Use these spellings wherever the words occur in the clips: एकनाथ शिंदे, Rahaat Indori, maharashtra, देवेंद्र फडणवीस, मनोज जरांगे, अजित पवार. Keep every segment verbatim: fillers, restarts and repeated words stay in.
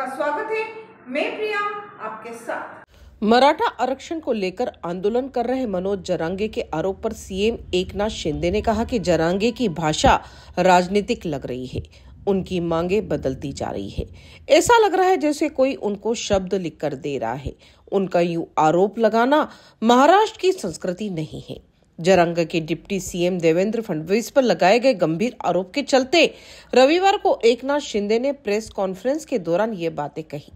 आपका स्वागत है। मैं प्रिया आपके साथ। मराठा आरक्षण को लेकर आंदोलन कर रहे मनोज जरांगे के आरोप पर सीएम एकनाथ शिंदे ने कहा कि जरांगे की भाषा राजनीतिक लग रही है, उनकी मांगे बदलती जा रही है। ऐसा लग रहा है जैसे कोई उनको शब्द लिखकर दे रहा है। उनका यूं आरोप लगाना महाराष्ट्र की संस्कृति नहीं है। जरांगे के डिप्टी सीएम देवेंद्र फडणवीस पर लगाए गए गंभीर आरोप के चलते रविवार को एकनाथ शिंदे ने प्रेस कॉन्फ्रेंस के दौरान ये बातें कही।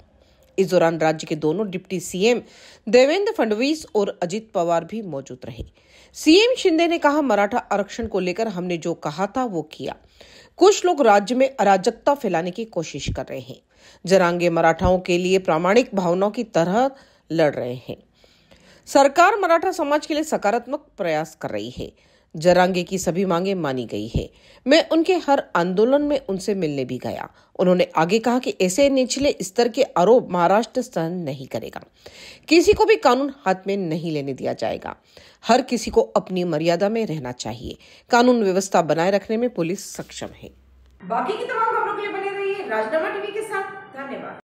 इस दौरान राज्य के दोनों डिप्टी सीएम देवेंद्र फडणवीस और अजित पवार भी मौजूद रहे। सीएम शिंदे ने कहा, मराठा आरक्षण को लेकर हमने जो कहा था वो किया। कुछ लोग राज्य में अराजकता फैलाने की कोशिश कर रहे हैं। जरांगे मराठाओं के लिए प्रामाणिक भावनाओं की तरह लड़ रहे हैं। सरकार मराठा समाज के लिए सकारात्मक प्रयास कर रही है। जरांगे की सभी मांगे मानी गई है। मैं उनके हर आंदोलन में उनसे मिलने भी गया। उन्होंने आगे कहा कि ऐसे निचले स्तर के आरोप महाराष्ट्र सहन नहीं करेगा। किसी को भी कानून हाथ में नहीं लेने दिया जाएगा। हर किसी को अपनी मर्यादा में रहना चाहिए। कानून व्यवस्था बनाए रखने में पुलिस सक्षम है। बाकी की तमाम खबरों के लिए बने रहिए राजनामा टीवी के साथ। धन्यवाद।